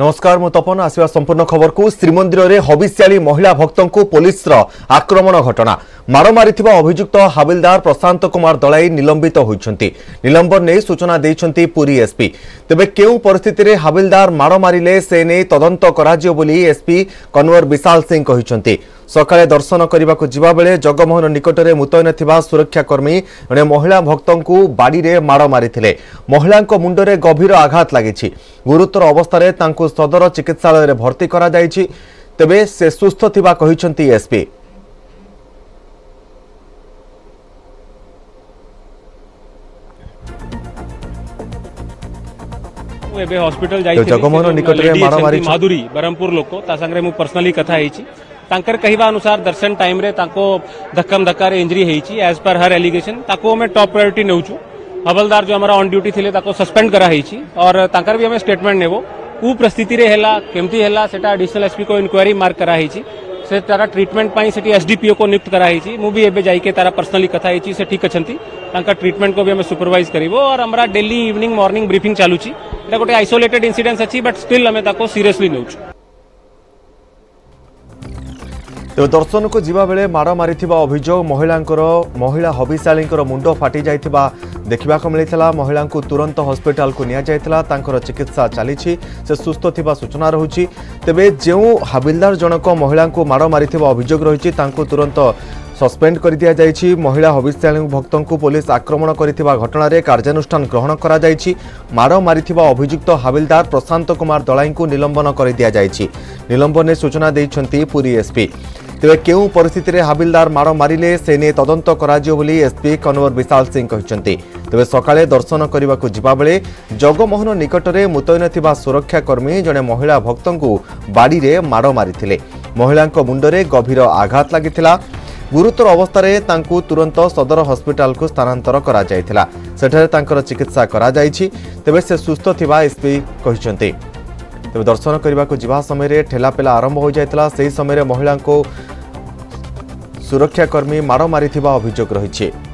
नमस्कार मु तपन आसिवा संपूर्ण खबर को श्रीमंदिर रे हविष्याली महिला भक्तों को पुलिस रो आक्रमण घटना मार मारिथिबा अभियुक्त हाबिलदार प्रशांत कुमार दलाई निलंबित होइछन्ती। निलंबन ने सूचना देइछन्ती पुरी एसपी। तबे केउ परिस्थिति रे हाबिलदार मार मारिले से ने तदंत कराजियो बोली एसपी कंवर विशाल सिंह कहिछन्ती। सकाळे दर्शन करबा को जिबा बेले जगमोहन निकट रे मुतयन थिबा सुरक्षाकर्मी ने महिला भक्तों को बाड़ी रे मार मारिथिले। महिलांको मुंड रे गभीर आघात लागिछि। गुरुतर अवस्था रे तांको सदर चिकित्सालय रे भर्ती करा जायछि। तबे से सुस्थ थिबा कहिछन्ती एसपी। एबे हॉस्पिटल जाय थिले। जगमोहन निकट रे मार मारि माधुरी बरमपुर लोक ता संगरे मु पर्सनली कथा हेछि। तांकर कहवा अनुसार दर्शन टाइम रे तांको धक्कम धक्कार इंजरी हेछि। एज पर हर एलिगेशन ताको हमें टॉप प्रायोरिटी नेउछु। हवलदार जो हमारा ऑन ड्यूटी थिले ताको सस्पेंड करा हेछि और तांकर भी हमें स्टेटमेंट नेबो कु परिस्थिति रे हेला केमती हेला सेटा एडिशनल एसपी को इंक्वायरी मार्क करा हेछि। से तारा ट्रीटमेंट पाई सेटी एसडीपीओ को नियुक्त करा हेछि। मु भी एबे जाई के तारा पर्सनली कथा हेछि। से ठीक अछंती। तांका ट्रीटमेंट को भी हमें सुपरवाइज करिवो और हमरा डेली इवनिंग मॉर्निंग ब्रीफिंग चालू छी। एटा गोटे आइसोलेटेड इंसिडेंस अछि बट स्टिल हमें ताको सीरियसली नेउछु। तो दर्शन को जीवा बेले मार मारी अभियोग महिला हविष्याली मुंड फाटी जाइथिबा देखा मिलता। महिला को तुरंत हॉस्पिटल को निया जाइथिला। चिकित्सा चली से सुस्थ थिबा सूचना रहुछि। तेबे जो हाबिलदार जनक महिला को मार मारी अभियोग रही तुरंत सस्पेंड कर दिया जाइछि। महिला हविष्याली भक्त को पुलिस आक्रमण करथिबा घटना रे कार्यानुष्ठान ग्रहण करा जाइछि। मार मारिथिबा अभियुक्त हाबिलदार प्रशांत कुमार दलाई को निलंबन कर दिया जाइछि। निलंबन ने सूचना दैछन्ती पुरी एसपी। तेबे केउ परिस्थिति रे हाबिलदार मार मारिले से ने तदंत कराजियो बोली एसपी कंवर विशाल सिंह कहिसन्ती। तेबे सकाळे दर्शन करबा को जिबा बेले जगमोहन निकट रे मुतयन थिबा सुरक्षाकर्मी जने महिला भक्त को बाड़ी रे मार मारिथिले। महिला मुंड रे गभीर आघात लागिथिला। गुरुतर अवस्था रे तांकु तुरंत सदर हॉस्पिटल को स्थानांतर करा जायथिला। सेठरे तांकर चिकित्सा करा जायछि। तेबे से सुस्थ थिबा एसपी कहिसन्ती। तेबे दर्शन करबा को जिबा समय रे ठेलापेला आरंभ हो जायथिला। सेही समय रे महिला को सुरक्षाकर्मी मार मारिथिबा अभियोग रहिछि।